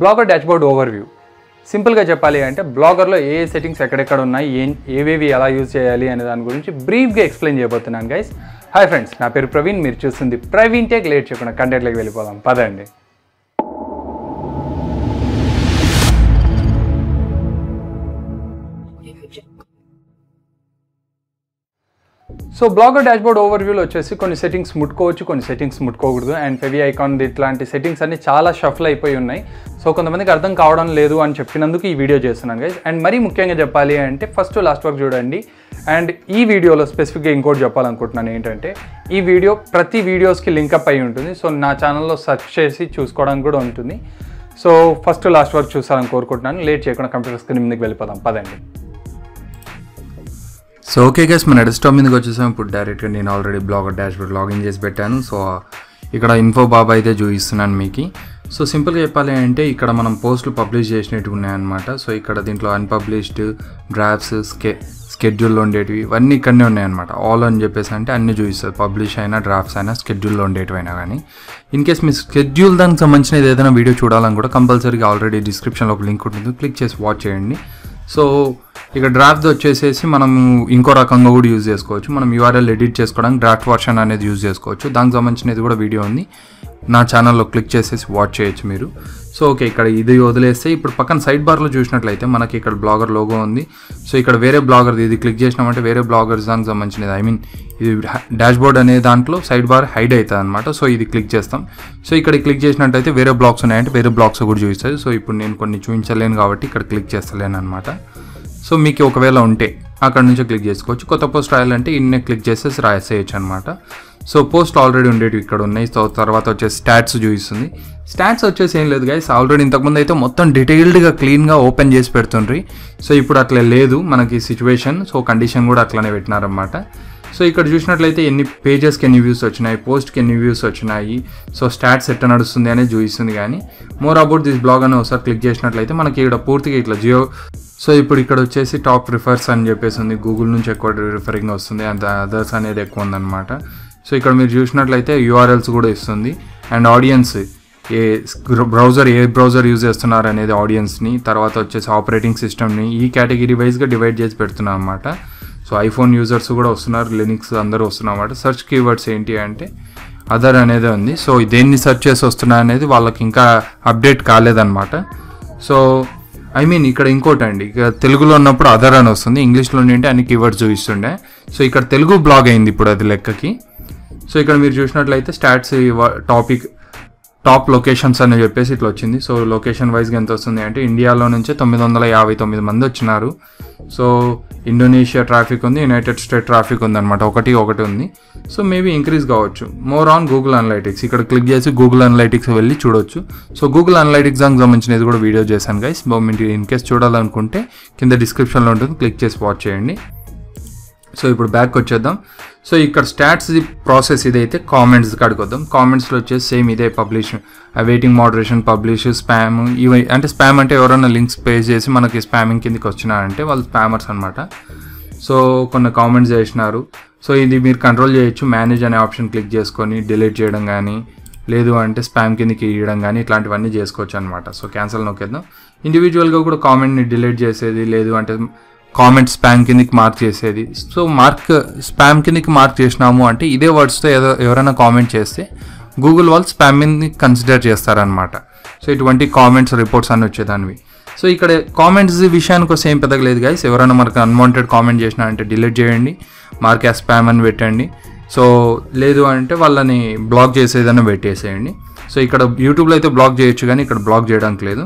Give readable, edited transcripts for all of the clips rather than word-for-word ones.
Blogger dashboard over view సింపుల్గా చెప్పాలి అంటే బ్లాగర్లో ఏ ఏ సెట్టింగ్స్ ఎక్కడెక్కడ ఉన్నాయి ఏవేవి ఎలా యూజ్ చేయాలి అనే దాని గురించి బ్రీఫ్గా ఎక్స్ప్లెయిన్ చేయబోతున్నాను గైస్. హాయ్ ఫ్రెండ్స్, నా పేరు ప్రవీణ్, మీరు చూస్తుంది ప్రవీణ్ టెక్. లేట్ చేయకుండా కంటెంట్లోకి వెళ్ళిపోదాం పదండి. సో బ్లాగర్ డాష్బోర్డ్ ఓవర్వ్యూలో వచ్చేసి కొన్ని సెట్టింగ్స్ ముట్టుకోవచ్చు, కొన్ని సెట్టింగ్స్ ముట్టుకోకూడదు. అండ్ ఫెవి ఐకాన్ ఇట్లాంటి సెట్టింగ్స్ అన్ని చాలా షఫల్ అయిపోయి ఉన్నాయి. సో కొంతమందికి అర్థం కావడం లేదు అని చెప్పినందుకు ఈ వీడియో చేస్తున్నాను గైస్. అండ్ మరీ ముఖ్యంగా చెప్పాలి అంటే ఫస్ట్ లాస్ట్ వరకు చూడండి. అండ్ ఈ వీడియోలో స్పెసిఫిక్గా ఇంకోటి చెప్పాలనుకుంటున్నాను ఏంటంటే, ఈ వీడియో ప్రతి వీడియోస్కి లింకప్ అయి ఉంటుంది. సో నా ఛానల్లో సెర్చ్ చేసి చూసుకోవడానికి కూడా ఉంటుంది. సో ఫస్ట్ లాస్ట్ వరకు చూసాలని కోరుకుంటున్నాను. లేట్ చేయకుండా కంప్యూటర్ స్క్రీన్ మీదకి వెళ్ళిపోదాం పదండి. సో ఓకే గైస్, మన డెస్క్టాప్ మీదకి వచ్చేసాం. ఇప్పుడు డైరెక్ట్గా నేను ఆల్రెడీ బ్లాగర్ డాష్బోర్డ్ లాగిన్ చేసి పెట్టాను. సో ఇక్కడ ఇన్ఫో బాబా అయితే చూపిస్తున్నాను మీకు. సో సింపుల్గా చెప్పాలి అంటే ఇక్కడ మనం పోస్టులు పబ్లిష్ చేసినట్టు ఉన్నాయన్నమాట. సో ఇక్కడ దీంట్లో అన్పబ్లిష్డ్, డ్రాఫ్ట్స్, స్కెడ్యూల్లో ఉండేటివి ఇవన్నీ ఇక్కడనే ఉన్నాయన్నమాట. ఆల్ అని చెప్పేసి అంటే అన్నీ చూపిస్తుంది, పబ్లిష్ అయినా, డ్రాఫ్ట్స్ అయినా, స్కెడ్యూల్లో ఉండేటివైనా. కానీ ఇన్ కేస్ మీ స్కెడ్యూల్ దానికి సంబంధించిన ఏదైనా వీడియో చూడాలని కూడా కంపల్సరీగా ఆల్రెడీ డిస్క్రిప్షన్లో ఒక లింక్ ఉంటుంది, క్లిక్ చేసి వాచ్ చేయండి. సో ఇక డ్రాఫ్ట్ వచ్చేసేసి మనం ఇంకో రకంగా కూడా యూజ్ చేసుకోవచ్చు. మనం యూఆర్ఎల్ ఎడిట్ చేసుకోవడానికి డ్రాఫ్ట్ వర్షన్ అనేది యూజ్ చేసుకోవచ్చు. దానికి సంబంధించినది కూడా వీడియో ఉంది, నా ఛానల్లో క్లిక్ చేసేసి వాచ్ చేయొచ్చు మీరు. సో ఓకే, ఇక్కడ ఇది వదిలేస్తే ఇప్పుడు పక్కన సైడ్ బార్లో చూసినట్లయితే మనకి ఇక్కడ బ్లాగర్ లోగో ఉంది. సో ఇక్కడ వేరే బ్లాగర్ది ఇది క్లిక్ చేసినామంటే వేరే బ్లాగర్స్ దానికి సంబంధించినది, ఐ మీన్ ఇది డాష్బోర్డ్ అనే దాంట్లో సైడ్ బార్ హైడ్ అవుతుంది అనమాట. సో ఇది క్లిక్ చేస్తాం. సో ఇక్కడ క్లిక్ చేసినట్టయితే వేరే బ్లాగ్స్ ఉన్నాయంటే వేరే బ్లాగ్స్ కూడా చూపిస్తుంది. సో ఇప్పుడు నేను కొన్ని చూపించలేను కాబట్టి ఇక్కడ క్లిక్ చేస్తలేను అనమాట. సో మీకు ఒకవేళ ఉంటే అక్కడ నుంచి క్లిక్ చేసుకోవచ్చు. కొత్త పోస్ట్ రాయాలంటే ఇన్నే క్లిక్ చేసేసి రాసేయచ్చు అనమాట. సో పోస్ట్ ఆల్రెడీ ఉండేటివి ఇక్కడ ఉన్నాయి. సో తర్వాత వచ్చేసి స్టాట్స్ చూపిస్తుంది. స్టాట్స్ వచ్చేసి ఏం లేదు గైస్, ఆల్రెడీ ఇంతకుముందు అయితే మొత్తం డీటెయిల్డ్గా క్లీన్గా ఓపెన్ చేసి పెడుతుండ్రి. సో ఇప్పుడు అట్లా లేదు మనకి సిచ్యువేషన్. సో కండిషన్ కూడా అట్లానే పెట్టినారనమాట. సో ఇక్కడ చూసినట్లయితే ఎన్ని పేజెస్కి ఎన్ని వ్యూస్ వచ్చినాయి, పోస్ట్కి ఎన్ని వ్యూస్ వచ్చినాయి, సో స్టాట్స్ ఎట్లా నడుస్తుంది అనేది చూపిస్తుంది. కానీ మోర్ అబౌట్ దిస్ బ్లాగ్ అని ఒకసారి క్లిక్ చేసినట్లయితే మనకి ఇక్కడ పూర్తిగా ఇట్లా జియో. సో ఇప్పుడు ఇక్కడ వచ్చేసి టాప్ రిఫర్స్ అని చెప్పేసి ఉంది, గూగుల్ నుంచి ఎక్కువ రిఫరింగ్ వస్తుంది, అండ్ అదర్స్ అనేది ఎక్కువ ఉందన్నమాట. సో ఇక్కడ మీరు చూసినట్లయితే యూఆర్ఎల్స్ కూడా ఇస్తుంది. అండ్ ఆడియన్స్ ఏ బ్రౌజర్ యూజ్ చేస్తున్నారు అనేది ఆడియన్స్ని, తర్వాత వచ్చేసి ఆపరేటింగ్ సిస్టమ్ని ఈ కేటగిరీ వైజ్గా డివైడ్ చేసి పెడుతున్నాం అన్నమాట. సో ఐఫోన్ యూజర్స్ కూడా వస్తున్నారు, లినిక్స్ అందరూ వస్తున్నారు అన్నమాట. సెర్చ్ కీవర్డ్స్ ఏంటి అంటే అదర్ అనేది ఉంది. సో దేన్ని సెర్చ్ చేసి వస్తున్నా అనేది వాళ్ళకి ఇంకా అప్డేట్ కాలేదన్నమాట. సో ఐ మీన్ ఇక్కడ ఇంకోటి అండి, ఇక తెలుగులో ఉన్నప్పుడు అదర్ అని వస్తుంది, ఇంగ్లీష్లో ఏంటి అన్ని కీవర్డ్స్ చూపిస్తుండే. సో ఇక్కడ తెలుగు బ్లాగ్ అయింది ఇప్పుడు అది లెక్కకి. సో ఇక్కడ మీరు చూసినట్లయితే స్టాట్స్ టాపిక్ టాప్ లొకేషన్స్ అని చెప్పేసి ఇట్లా వచ్చింది. సో లొకేషన్ వైజ్గా ఎంత వస్తుంది అంటే ఇండియాలో నుంచే 959 మంది వచ్చినారు. సో ఇండోనేషియా ట్రాఫిక్ ఉంది, యునైటెడ్ స్టేట్ ట్రాఫిక్ ఉందన్నమాట, ఒకటి ఉంది. సో మేబీ ఇంక్రీజ్ కావచ్చు. మోర్ ఆన్ గూగుల్ అనలైటిక్స్ ఇక్కడ క్లిక్ చేసి గూగుల్ అనలైటిక్స్ వెళ్ళి చూడొచ్చు. సో గూగుల్ అనలైటిక్స్ దానికి సంబంధించినది కూడా వీడియో చేశాను గైస్. మీరు ఇన్ కేస్ చూడాలనుకుంటే కింద డిస్క్రిప్షన్లో ఉంటుంది, క్లిక్ చేసి వాచ్ చేయండి. సో ఇప్పుడు బ్యాక్ వచ్చేద్దాం. సో ఇక్కడ స్టాట్స్ ప్రాసెస్ ఇదైతే కామెంట్స్ కాడికి వద్దాం. కామెంట్స్లో వచ్చేసి సేమ్ ఇదే, publish, waiting, moderation, publish, spam. ఇవి అంటే స్పామ్ అంటే ఎవరైనా లింక్స్ పే చేసి మనకి స్పామింగ్ కిందకి వచ్చినారంటే వాళ్ళు స్పామర్స్ అనమాట. సో కొన్ని కామెంట్స్ చేసినారు. సో ఇది మీరు కంట్రోల్ చేయొచ్చు, మేనేజ్ అనే ఆప్షన్ క్లిక్ చేసుకొని డిలీట్ చేయడం కానీ, లేదు అంటే స్పామ్ కిందకి ఇవ్వడం కానీ ఇట్లాంటివన్నీ చేసుకోవచ్చు అనమాట. సో క్యాన్సల్ నొక్కేద్దాం. ఇండివిజువల్గా కూడా కామెంట్ని డిలీట్ చేసేది, లేదు అంటే కామెంట్ స్పామ్ కిందకి మార్క్ చేసేది. సో మార్క్ స్పామ్ కిందకి మార్క్ చేసినాము అంటే ఇదే వర్డ్స్తో ఏదో ఎవరైనా కామెంట్ చేస్తే గూగుల్ వాళ్ళు స్పామ్ని కన్సిడర్ చేస్తారనమాట. సో ఇటువంటి కామెంట్స్ రిపోర్ట్స్ అన్నీ వచ్చేదానివి. సో ఇక్కడ కామెంట్స్ విషయానికి వస్తే ఏం పెద్దగా లేదు గైస్. ఎవరైనా మనకు అన్వాంటెడ్ కామెంట్ చేసినా అంటే డిలీట్ చేయండి, మార్క్ యాజ్ స్పామ్ అని పెట్టండి. సో లేదు అంటే వాళ్ళని బ్లాక్ చేసేదన్నా పెట్టేసేయండి. సో ఇక్కడ యూట్యూబ్లో అయితే బ్లాక్ చేయొచ్చు కానీ ఇక్కడ బ్లాక్ చేయడానికి లేదు.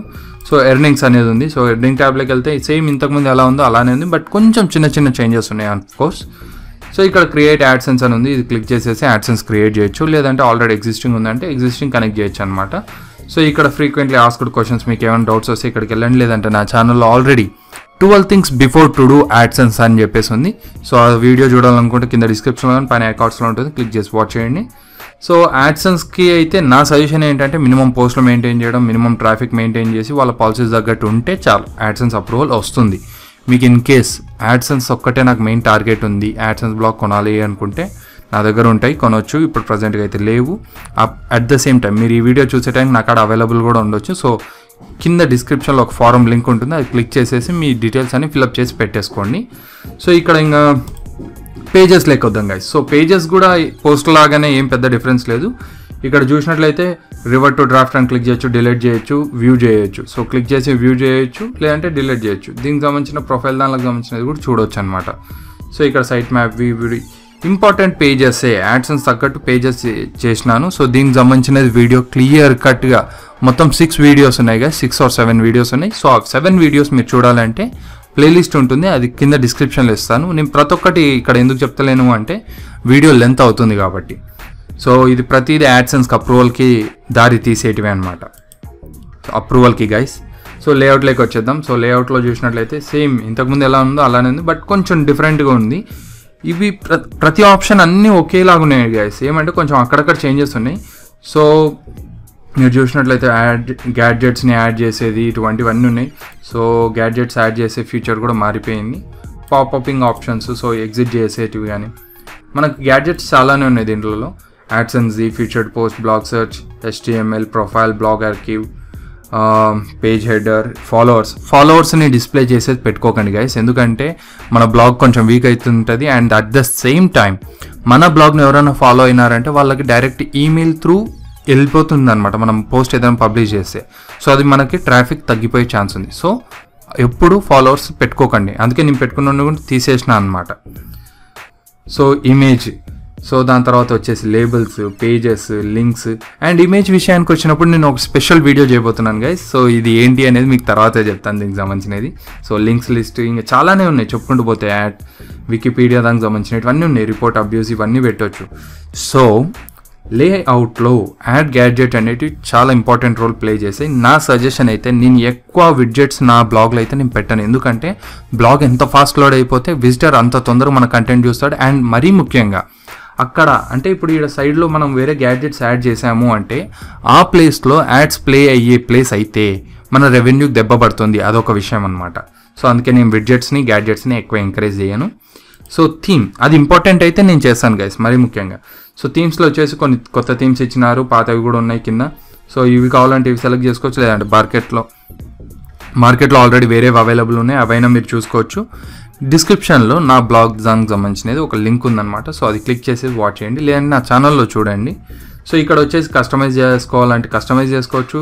సో ఎర్నింగ్స్ అనేది ఉంది. సో ఎర్నింగ్ ట్యాబ్లోకి వెళ్తే సేమ్ ఇంతకుముందు ఎలా ఉందో అలానే ఉంది, బట్ కొంచెం చిన్న చేంజెస్ ఉన్నాయి ఆఫ్ కోర్స్. సో ఇక్కడ క్రియేట్ యాడ్సెన్స్ అని ఉంది, ఇది క్లిక్ చేసేసి యాడ్సెన్స్ క్రియేట్ చేయొచ్చు, లేదంటే ఆల్రెడీ ఎగ్జిస్టింగ్ ఉందంటే ఎగ్జిస్టింగ్ కనెక్ట్ చేయొచ్చు అనమాట. సో ఇక్కడ ఫ్రీక్వెంట్లీ ఆస్క్డ్ క్వశ్చన్స్, మీకు ఏమైనా డౌట్స్ వస్తే ఇక్కడికి వెళ్ళండి, లేదంటే నా ఛానల్లో already 12 things before to do AdSense అని చెప్పేసి ఉంది. సో ఆ వీడియో చూడాలనుకుంటే కింద డిస్క్రిప్షన్లో పైన అకౌంట్స్లో ఉంటుంది, క్లిక్ చేసి వాచ్ చేయండి. సో యాడ్సెన్స్కి అయితే నా సజెషన్ ఏంటంటే మినిమం పోస్టులు మెయింటైన్ చేయడం, మినిమం ట్రాఫిక్ మెయింటైన్ చేసి వాళ్ళ పాలసీస్ తగ్గట్టు ఉంటే చాలు, యాడ్సెన్స్ అప్రూవల్ వస్తుంది మీకు. ఇన్ కేస్ యాడ్సెన్స్ ఒక్కటే నాకు మెయిన్ టార్గెట్ ఉంది, యాడ్సెన్స్ బ్లాక్ కొనాలి అనుకుంటే నా దగ్గర ఉంటాయి, కొనవచ్చు. ఇప్పుడు ప్రజెంట్గా అయితే లేవు. అట్ ద సేమ్ టైం మీరు ఈ వీడియో చూసే టైం నాకు అక్కడ అవైలబుల్ కూడా ఉండొచ్చు. సో కింద డిస్క్రిప్షన్లో ఒక ఫారం లింక్ ఉంటుంది, అది క్లిక్ చేసేసి మీ డీటెయిల్స్ అన్ని ఫిల్అప్ చేసి పెట్టేసుకోండి. సో ఇక్కడ ఇంకా పేజెస్ లెక్క వద్దాం గాయస్. సో పేజెస్ కూడా పోస్ట్ లాగానే ఏం పెద్ద డిఫరెన్స్ లేదు. ఇక్కడ చూసినట్లయితే రివర్ట్ టు డ్రాఫ్ట్ అని క్లిక్ చేయొచ్చు, డిలీట్ చేయొచ్చు, వ్యూ చేయొచ్చు. సో క్లిక్ చేసి వ్యూ చేయొచ్చు, లేదంటే డిలీట్ చేయొచ్చు. దీనికి సంబంధించిన ప్రొఫైల్ దానికి సంబంధించినది కూడా చూడొచ్చు అనమాట. సో ఇక్కడ site map view important pages AdSense తగ్గట్టు పేజెస్ చేసినాను. సో దీనికి సంబంధించినది వీడియో క్లియర్ కట్గా మొత్తం 6 వీడియోస్ ఉన్నాయి కదా, 6 or 7 వీడియోస్ ఉన్నాయి. సో ఆ 7 వీడియోస్ మీరు చూడాలంటే ప్లేలిస్ట్ ఉంటుంది, అది కింద డిస్క్రిప్షన్లో ఇస్తాను. నేను ప్రతి ఒక్కటి ఇక్కడ ఎందుకు చెప్తలేను అంటే వీడియో లెంత్ అవుతుంది కాబట్టి. సో ఇది ప్రతిదీ యాడ్సెన్స్కి అప్రూవల్కి దారి తీసేటివే అనమాట, అప్రూవల్కి గైస్. సో లేఅవుట్లోకి వచ్చేద్దాం. సో లేఅవుట్లో చూసినట్లయితే సేమ్ ఇంతకుముందు ఎలా ఉందో అలానే ఉంది, బట్ కొంచెం డిఫరెంట్గా ఉంది. ఇవి ప్రతి ఆప్షన్ అన్నీ ఒకేలాగా ఉన్నాయి గైస్, ఏమంటే కొంచెం అక్కడక్కడ చేంజెస్ ఉన్నాయి. సో మీరు చూసినట్లయితే గ్యాడ్జెట్స్ని యాడ్ చేసేది ఇటువంటివన్నీ ఉన్నాయి. సో గ్యాడ్జెట్స్ యాడ్ చేసే ఫీచర్ కూడా మారిపోయింది, పాప్అపింగ్ ఆప్షన్స్, సో ఎగ్జిట్ చేసేటివి. కానీ మనకు గ్యాడ్జెట్స్ చాలానే ఉన్నాయి దీంట్లో. AdSense, featured post, blog search, HTML, profile, blog archive, page header, ఫాలోవర్స్ని డిస్ప్లే చేసేది పెట్టుకోకండి గైస్, ఎందుకంటే మన బ్లాగ్ కొంచెం వీక్ అవుతుంటుంది. And at the same time మన బ్లాగ్ని ఎవరైనా ఫాలో అయినారంటే వాళ్ళకి డైరెక్ట్ ఈమెయిల్ త్రూ వెళ్ళిపోతుంది అనమాట మనం పోస్ట్ ఏదైనా పబ్లిష్ చేస్తే. సో అది మనకి ట్రాఫిక్ తగ్గిపోయే ఛాన్స్ ఉంది. సో ఎప్పుడు ఫాలోవర్స్ పెట్టుకోకండి, అందుకే నేను పెట్టుకున్న కూడా తీసేసిన అనమాట. సో ఇమేజ్, సో దాని తర్వాత వచ్చేసి labels, pages, links. And image విషయానికి వచ్చినప్పుడు నేను ఒక స్పెషల్ వీడియో చేయబోతున్నాను గైస్. సో ఇది ఏంటి అనేది మీకు తర్వాతే చెప్తాను దీనికి సంబంధించినది. సో లింక్స్ లిస్ట్ ఇంకా చాలానే ఉన్నాయి చెప్పుకుంటూ పోతే, యాడ్ వికీపీడియా దానికి సంబంధించినవన్నీ ఉన్నాయి, రిపోర్ట్ అబ్యూస్ ఇవన్నీ పెట్టవచ్చు. సో లేఅవుట్లో యాడ్ గ్యాడ్జెట్ అనేది చాలా ఇంపార్టెంట్ రోల్ ప్లే చేసి నా సజెషన్ అయితే నేను ఎక్కువ విడ్జెట్స్ నా బ్లాగ్లో అయితే నేను పెట్టాను, ఎందుకంటే బ్లాగ్ ఎంత ఫాస్ట్ లోడ్ అయిపోతే విజిటర్ అంత తొందరగా మన కంటెంట్ చూస్తాడు. అండ్ మరీ ముఖ్యంగా అక్కడ అంటే ఇప్పుడు ఇక్కడ సైడ్లో మనం వేరే గ్యాడ్జెట్స్ యాడ్ చేసాము అంటే ఆ ప్లేస్లో యాడ్స్ ప్లే అయ్యే ప్లేస్ అయితే మన రెవెన్యూకి దెబ్బ పడుతుంది, అదొక విషయం అనమాట. సో అందుకే నేను విడ్జెట్స్ని గ్యాడ్జెట్స్ని ఎక్కువ ఎంకరేజ్ చేయను. సో థీమ్ అది ఇంపార్టెంట్ అయితే నేను చేస్తాను గైస్ మరీ ముఖ్యంగా. సో థీమ్స్లో వచ్చేసి కొన్ని కొత్త థీమ్స్ ఇచ్చినారు, పాతవి కూడా ఉన్నాయి కింద. సో ఇవి కావాలంటే ఇవి సెలెక్ట్ చేసుకోవచ్చు, లేదంటే మార్కెట్లో ఆల్రెడీ వేరేవి అవైలబుల్ ఉన్నాయి, అవైనా మీరు చూసుకోవచ్చు. డిస్క్రిప్షన్లో నా బ్లాగ్ దానికి సంబంధించినది ఒక లింక్ ఉందన్నమాట. సో అది క్లిక్ చేసి వాచ్ చేయండి, లేదంటే నా ఛానల్లో చూడండి. సో ఇక్కడ వచ్చేసి కస్టమైజ్ చేసుకోవాలంటే కస్టమైజ్ చేసుకోవచ్చు,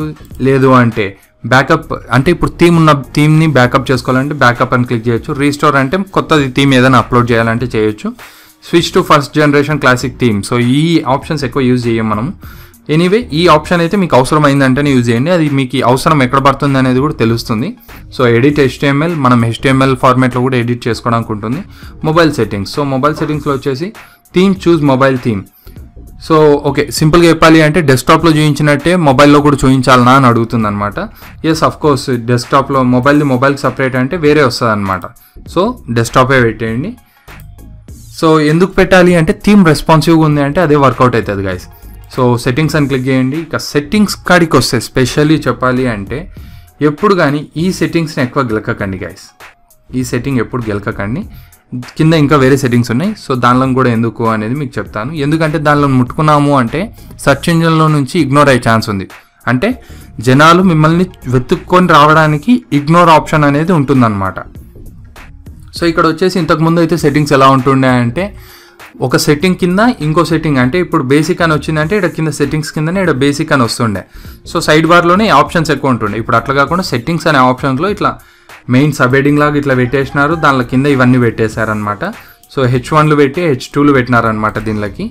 లేదు అంటే బ్యాకప్ అంటే ఇప్పుడు థీమ్ ఉన్న థీమ్ని బ్యాకప్ చేసుకోవాలంటే బ్యాకప్ అని క్లిక్ చేయొచ్చు. రీస్టోర్ అంటే కొత్తది థీమ్ ఏదైనా అప్లోడ్ చేయాలంటే చేయొచ్చు. Switch to first generation classic theme, so ఈ ఆప్షన్స్ ఎక్కువ యూజ్ చేయం మనం. ఎనీవే ఈ ఆప్షన్ అయితే మీకు అవసరమైందంటేనే యూజ్ చేయండి, అది మీకు అవసరం ఎక్కడ పడుతుంది అనేది కూడా తెలుస్తుంది. సో ఎడిట్ HTML, మనం HTML ఫార్మాట్లో కూడా ఎడిట్ చేసుకోవడానికి ఉంటుంది. మొబైల్ సెట్టింగ్స్, సో మొబైల్ సెట్టింగ్స్లో వచ్చేసి theme, choose mobile theme. So okay సింపుల్గా చెప్పాలి అంటే డెస్క్టాప్లో చూపించినట్టే మొబైల్లో కూడా చూపించాలనా అని అడుగుతుంది అనమాట. ఎస్ అఫ్ కోర్స్, డెస్క్టాప్లో మొబైల్కి సపరేట్ అంటే వేరే వస్తుంది అనమాట. సో డెస్క్టాపే పెట్టేయండి. సో ఎందుకు పెట్టాలి అంటే థీమ్ రెస్పాన్సివ్గా ఉంది అంటే అదే వర్కౌట్ అవుతుంది గైస్. సో సెట్టింగ్స్ అని క్లిక్ చేయండి. ఇక సెట్టింగ్స్ కాడికి వస్తే స్పెషల్లీ చెప్పాలి అంటే ఎప్పుడు కానీ ఈ సెట్టింగ్స్ని ఎక్కువ గెలకకండి గైస్, ఈ సెట్టింగ్ ఎప్పుడు గెలకకండి. కింద ఇంకా వేరే సెట్టింగ్స్ ఉన్నాయి, సో దానిలో కూడా ఎందుకు అనేది మీకు చెప్తాను. ఎందుకంటే దానిలో ముట్టుకున్నాము అంటే సెర్చ్ ఇంజిన్లో నుంచి ఇగ్నోర్ అయ్యే ఛాన్స్ ఉంది, అంటే జనాలు మిమ్మల్ని వెతుక్కొని రావడానికి ఇగ్నోర్ ఆప్షన్ అనేది ఉంటుందన్నమాట. సో ఇక్కడ వచ్చేసి ఇంతకుముందు అయితే సెట్టింగ్స్ ఎలా ఉంటుండే అంటే ఒక సెట్టింగ్ కింద ఇంకో సెట్టింగ్, అంటే ఇప్పుడు బేసిక్ అని వచ్చిందంటే ఇక్కడ కింద సెట్టింగ్స్ కిందనే ఇక్కడ బేసిక్ అని వస్తుండే. సో సైడ్ బార్లోనే ఆప్షన్స్ ఎక్కువ ఉంటుండే. ఇప్పుడు అట్లా కాకుండా సెట్టింగ్స్ అనే ఆప్షన్స్లో ఇట్లా మెయిన్ సబ్హెడింగ్ లాగా ఇట్లా పెట్టేసినారు, దాని కింద ఇవన్నీ పెట్టేశారనమాట. సో H1లు పెట్టి H2లు పెట్టినారనమాట దీనిలోకి.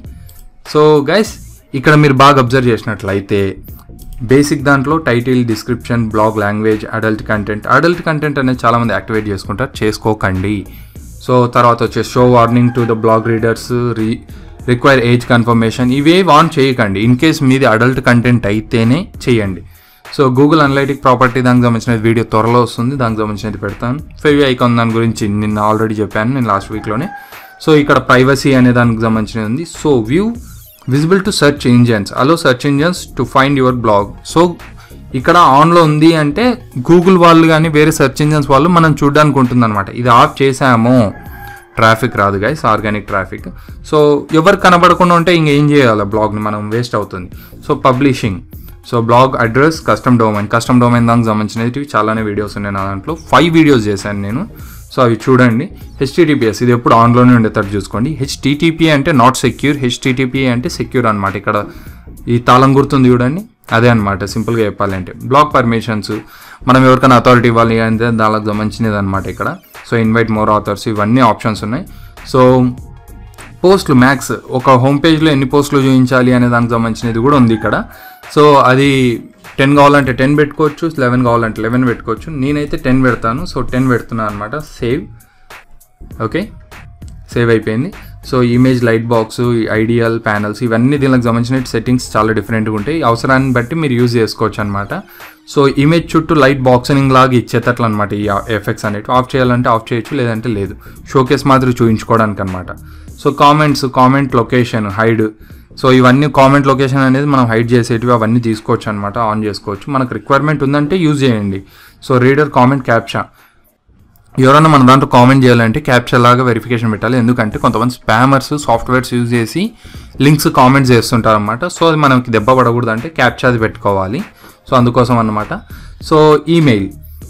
సో గైస్ ఇక్కడ మీరు బాగా అబ్జర్వ్ చేసినట్లయితే బేసిక్ దాంట్లో title, description, blog, language, adult content అనేది చాలామంది యాక్టివేట్ చేసుకుంటారు, చేసుకోకండి. సో తర్వాత వచ్చే show warning to the blog readers, require age confirmation, ఇవేవి ఆన్ చేయకండి. ఇన్ కేస్ మీది అడల్ట్ కంటెంట్ అయితేనే చేయండి. సో గూగుల్ అనలైటిక్ ప్రాపర్టీ దానికి సంబంధించిన వీడియో త్వరలో వస్తుంది, దానికి సంబంధించినది పెడతాను. ఫేవ్ ఐకాన్ దాని గురించి నిన్న ఆల్రెడీ చెప్పాను నేను లాస్ట్ వీక్లోనే. సో ఇక్కడ ప్రైవసీ అనే దానికి సంబంధించినది ఉంది. So view visible to search engines, allow search engines to find your blog. So ఇక్కడ ఆన్లో ఉంది అంటే గూగుల్ వాళ్ళు కానీ వేరే సెర్చ్ ఇంజన్స్ వాళ్ళు మనం చూడడానికి ఉంటుంది అనమాట. ఇది ఆఫ్ చేసాము ట్రాఫిక్ రాదు గైస్, ఆర్గానిక్ ట్రాఫిక్. సో ఎవరు కనబడకుండా ఉంటే ఇంకేం చేయాలి, బ్లాగ్ని మనం వేస్ట్ అవుతుంది. So publishing, so blog address custom domain దానికి సంబంధించినవి చాలానే వీడియోస్ ఉన్నాయి నా దాంట్లో 5 వీడియోస్ చేశాను నేను. సో అవి చూడండి. HTTPS ఇది ఎప్పుడు ఆన్లోనే ఉండేటట్టు చూసుకోండి. HTTP అంటే నాట్ సెక్యూర్, HTTP అంటే సెక్యూర్ అన్నమాట. ఇక్కడ ఈ తాళం గుర్తుంది చూడండి, అదే అన్నమాట. సింపుల్గా చెప్పాలంటే బ్లాగ్ పర్మిషన్స్ మనం ఎవరికైనా అథారిటీ ఇవ్వాలి అంటే దానికి సంబంధించినది అన్నమాట ఇక్కడ. సో ఇన్వైట్ మోర్ ఆథర్స్ ఇవన్నీ ఆప్షన్స్ ఉన్నాయి. సో పోస్టులు మ్యాక్స్ ఒక హోమ్ పేజ్లో ఎన్ని పోస్టులు చూపించాలి అనే దానికి సంబంధించినది కూడా ఉంది ఇక్కడ. సో అది 10 కావాలంటే 10 పెట్టుకోవచ్చు, 11 కావాలంటే 11 పెట్టుకోవచ్చు. నేనైతే 10 పెడతాను. సో 10 పెడుతున్నాను అనమాట. సేవ్, ఓకే సేవ్ అయిపోయింది. So image, light box, ideal panels ఇవన్నీ దీనికి సంబంధించిన సెట్టింగ్స్ చాలా డిఫరెంట్గా ఉంటాయి. అవసరాన్ని బట్టి మీరు యూజ్ చేసుకోవచ్చు అనమాట. సో ఇమేజ్ చుట్టూ లైట్ బాక్సింగ్ లాగా ఇచ్చేటట్లు అనమాట ఈ ఎఫెక్ట్స్ అనేవి. ఆఫ్ చేయాలంటే ఆఫ్ చేయొచ్చు, లేదంటే లేదు. షోకేస్ మాత్రం చూపించుకోవడానికి అనమాట. So comments, comment location, hide. So ఇవన్నీ కామెంట్ లొకేషన్ అనేది మనం హైడ్ చేసేటివి, అవన్నీ తీసుకోవచ్చు అనమాట. ఆన్ చేసుకోవచ్చు, మనకు రిక్వైర్మెంట్ ఉందంటే యూజ్ చేయండి. So reader, comment, captcha. ఎవరైనా మన దాంట్లో కామెంట్ చేయాలంటే క్యాప్చా లాగా వెరిఫికేషన్ పెట్టాలి. ఎందుకంటే కొంతమంది స్పామర్స్ సాఫ్ట్వేర్స్ యూజ్ చేసి లింక్స్ కామెంట్స్ చేస్తుంటారు అనమాట. సో అది మనకి దెబ్బ పడకూడదు అంటే క్యాప్చా అది పెట్టుకోవాలి. సో అందుకోసం అనమాట. So email,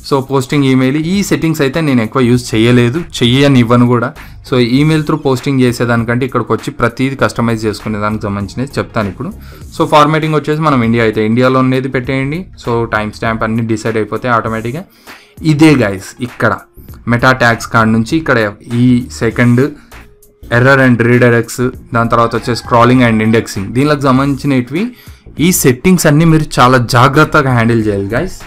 so posting email. ఈ సెట్టింగ్స్ అయితే నేను ఎక్కువ యూజ్ చేయలేదు, చెయ్యనివ్వను కూడా. సో ఈమెయిల్ త్రూ పోస్టింగ్ చేసేదానికంటే ఇక్కడికి వచ్చి ప్రతిదీ కస్టమైజ్ చేసుకునే దానికి సంబంధించినది చెప్తాను ఇప్పుడు. సో ఫార్మేటింగ్ వచ్చేసి మనం ఇండియా అయితే ఇండియాలో ఉండేది పెట్టేయండి. సో టైం స్టాంప్ అన్నీ డిసైడ్ అయిపోతాయి ఆటోమేటిక్గా. ఇదే గైస్ ఇక్కడ మెటా ట్యాగ్స్ కాడ నుంచి ఇక్కడ ఈ సెకండ్ ఎర్రర్ అండ్ రీడైరెక్ట్స్, దాని తర్వాత వచ్చే స్క్రాలింగ్ అండ్ ఇండెక్సింగ్, దీనికి సంబంధించినవి ఈ సెట్టింగ్స్ అన్నీ మీరు చాలా జాగ్రత్తగా హ్యాండిల్ చేయాలి గైస్.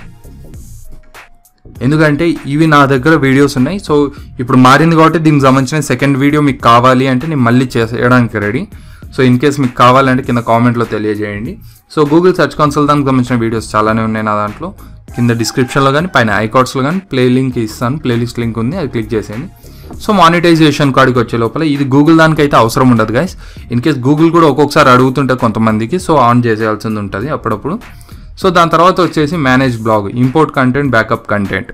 ఎందుకంటే ఇవి నా దగ్గర వీడియోస్ ఉన్నాయి. సో ఇప్పుడు మారింది కాబట్టి దీనికి సంబంధించిన సెకండ్ వీడియో మీకు కావాలి అంటే నేను మళ్ళీ చేయడానికి రెడీ. సో ఇన్ కేస్ మీకు కావాలంటే కింద కామెంట్లో తెలియజేయండి. సో గూగుల్ సెర్చ్ కన్సోల్ దానికి సంబంధించిన వీడియోస్ చాలానే ఉన్నాయి నా దాంట్లో. కింద డిస్క్రిప్షన్లో కానీ పైన ఐకార్డ్స్లో కానీ ప్లే లింక్ ఇస్తాను, ప్లేలిస్ట్ లింక్ ఉంది, అది క్లిక్ చేసేయండి. సో మానిటైజేషన్ కాడికి వచ్చే లోపల ఇది గూగుల్ దానికైతే అవసరం ఉండదు గైస్. ఇన్ కేస్ గూగుల్ కూడా ఒక్కొక్కసారి అడుగుతుంటే కొంతమందికి, సో ఆన్ చేసేయాల్సింది ఉంటుంది అప్పుడప్పుడు. సో దాని తర్వాత వచ్చేసి manage blog, import content, backup content.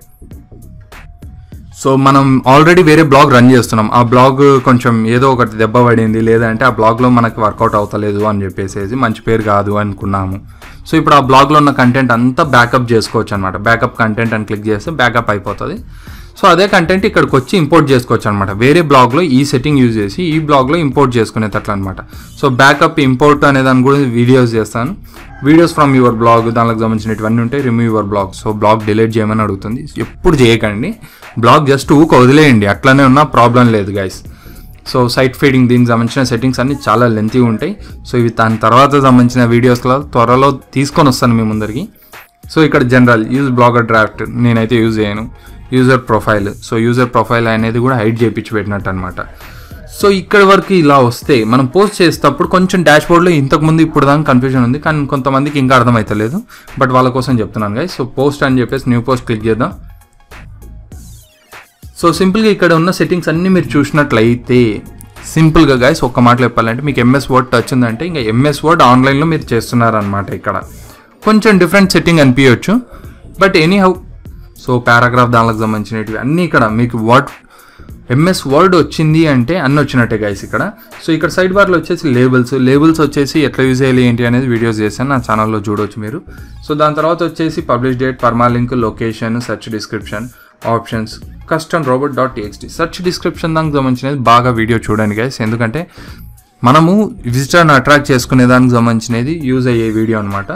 So మనం ఆల్రెడీ వేరే బ్లాగ్ రన్ చేస్తున్నాం, ఆ బ్లాగ్ కొంచెం ఏదో ఒకటి దెబ్బ పడింది, లేదంటే ఆ బ్లాగ్లో మనకి వర్కౌట్ అవుతలేదు అని చెప్పేసి మంచి పేరు కాదు అనుకున్నాము. సో ఇప్పుడు ఆ బ్లాగ్లో ఉన్న కంటెంట్ అంతా బ్యాకప్ చేసుకోవచ్చు అనమాట. బ్యాకప్ కంటెంట్ అని క్లిక్ చేస్తే బ్యాకప్ అయిపోతుంది. సో అదే కంటెంట్ ఇక్కడికి వచ్చి ఇంపోర్ట్ చేసుకోవచ్చు అనమాట. వేరే బ్లాగ్లో ఈ సెట్టింగ్ యూజ్ చేసి ఈ బ్లాగ్లో ఇంపోర్ట్ చేసుకునేటట్లు అనమాట. సో బ్యాకప్, ఇంపోర్ట్ అనే దాని గురించి వీడియోస్ చేస్తాను. వీడియోస్ ఫ్రమ్ యువర్ బ్లాగ్ దానికి సంబంధించినవన్నీ ఉంటాయి. Remove your blog, so blog delete చేయమని అడుగుతుంది. ఎప్పుడు చేయకండి, బ్లాగ్ జస్ట్ ఊక వదిలేయండి, అట్లనే ఉన్నా ప్రాబ్లం లేదు గైస్. సో సైట్ ఫీడింగ్ దీనికి సంబంధించిన సెట్టింగ్స్ అన్నీ చాలా లెంతీగా ఉంటాయి. సో ఇవి దాని తర్వాత సంబంధించిన వీడియోస్లో త్వరలో తీసుకొని వస్తాను మీ ముందరికి. సో ఇక్కడ జనరల్ యూజ్ బ్లాగర్ డ్రాఫ్ట్ నేనైతే యూజ్ చేయను. User profile, so user profile అనేది కూడా హైడ్ చేయించి పెట్టినట్టు అనమాట. సో ఇక్కడ వరకు ఇలా వస్తే మనం పోస్ట్ చేసేటప్పుడు కొంచెం డాష్బోర్డ్లో ఇంతకుముందు ఇప్పుడు దాకా కన్ఫ్యూజన్ ఉంది, కానీ కొంతమందికి ఇంకా అర్థమవుతలేదు, బట్ వాళ్ళ కోసం చెప్తున్నాను గైస్. సో పోస్ట్ అని చెప్పేసి న్యూ పోస్ట్ క్లిక్ చేద్దాం. సో సింపుల్గా ఇక్కడ ఉన్న సెట్టింగ్స్ అన్నీ మీరు చూసినట్లయితే సింపుల్గా గైస్ ఒక్క మాటలో చెప్పాలంటే మీకు MS వర్డ్ టచ్ ఉందంటే ఇంకా MS వర్డ్ ఆన్లైన్లో మీరు చేస్తున్నారనమాట. ఇక్కడ కొంచెం డిఫరెంట్ సెట్టింగ్ అనిపించవచ్చు, but anyhow. So paragraph దానికి సంబంధించినవి అన్నీ ఇక్కడ మీకు వర్డ్ MS వర్డ్ వచ్చింది అంటే అన్నీ వచ్చినట్టే గైస్ ఇక్కడ. సో ఇక్కడ సైడ్ బార్లో వచ్చేసి లేబుల్స్, లేబుల్స్ వచ్చేసి ఎట్లా యూజ్ చేయాలి ఏంటి అనేది వీడియోస్ చేశాను నా ఛానల్లో చూడవచ్చు మీరు. సో దాని తర్వాత వచ్చేసి publish date, permalink, location, search description, options, custom robot.txt. Search description దానికి సంబంధించినది బాగా వీడియో చూడండి గైస్, ఎందుకంటే మనము విజిటర్ని అట్రాక్ట్ చేసుకునే దానికి సంబంధించినది యూజ్ అయ్యే వీడియో అనమాట.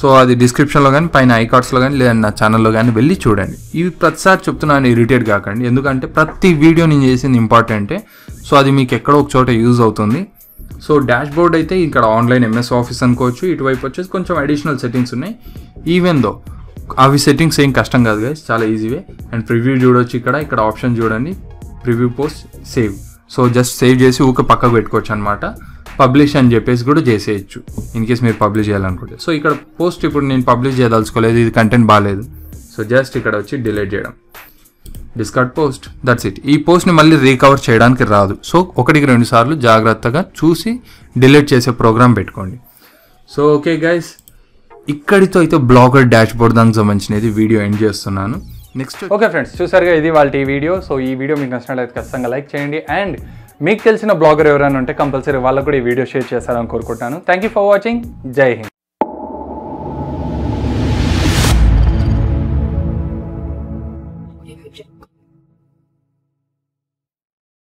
సో అది డిస్క్రిప్షన్లో కానీ పైన ఐకార్డ్స్లో కానీ లేదంటే నా ఛానల్లో కానీ వెళ్ళి చూడండి. ఇవి ప్రతిసారి చెప్తున్నాను, ఇరిటేట్ కాకండి, ఎందుకంటే ప్రతి వీడియో నేను చేసింది ఇంపార్టెంటే. సో అది మీకు ఎక్కడో ఒక చోట యూజ్ అవుతుంది. సో డాష్బోర్డ్ అయితే ఇక్కడ ఆన్లైన్ MS ఆఫీస్ అనుకోవచ్చు. ఇటువైపు వచ్చేసి కొంచెం అడిషనల్ సెట్టింగ్స్ ఉన్నాయి, ఈవెన్ దో అవి సెట్టింగ్స్ ఏం కష్టం కాదు గైస్, చాలా ఈజీవే. అండ్ ప్రివ్యూ చూడొచ్చు ఇక్కడ, ఇక్కడ ఆప్షన్ చూడండి, preview post, save. So just save చేసి ఊక పక్కకు పెట్టుకోవచ్చు అనమాట. పబ్లిష్ అని చెప్పేసి కూడా చేసేయచ్చు ఇన్ కేస్ మీరు పబ్లిష్ చేయాలనుకుంటే. సో ఇక్కడ పోస్ట్ ఇప్పుడు నేను పబ్లిష్ చేయదలుచుకోలేదు, ఇది కంటెంట్ బాగాలేదు, సో జస్ట్ ఇక్కడ వచ్చి డిలీట్ చేయడం, డిస్కార్డ్ పోస్ట్, దట్స్ ఇట్. ఈ పోస్ట్ని మళ్ళీ రీకవర్ చేయడానికి రాదు. సో 1-2 సార్లు జాగ్రత్తగా చూసి డిలీట్ చేసే ప్రోగ్రామ్ పెట్టుకోండి. సో ఓకే గైస్, ఇక్కడితో అయితే బ్లాగర్ డాష్బోర్డ్ దానికి సంబంధించినది వీడియో ఎండ్ చేస్తున్నాను. నెక్స్ట్ ఓకే ఫ్రెండ్స్, చూసారుగా ఇది వాళ్ళ వీడియో. సో ఈ వీడియో మీకు నచ్చినట్లయితే ఖచ్చితంగా లైక్ చేయండి, అండ్ మీకు తెలిసిన బ్లాగర్ ఎవరైనా ఉంటే కంపల్సరీ వాళ్ళకు కూడా ఈ వీడియో షేర్ చేస్తారని కోరుకుంటున్నాను. Thank you for watching. జై హింద్. check.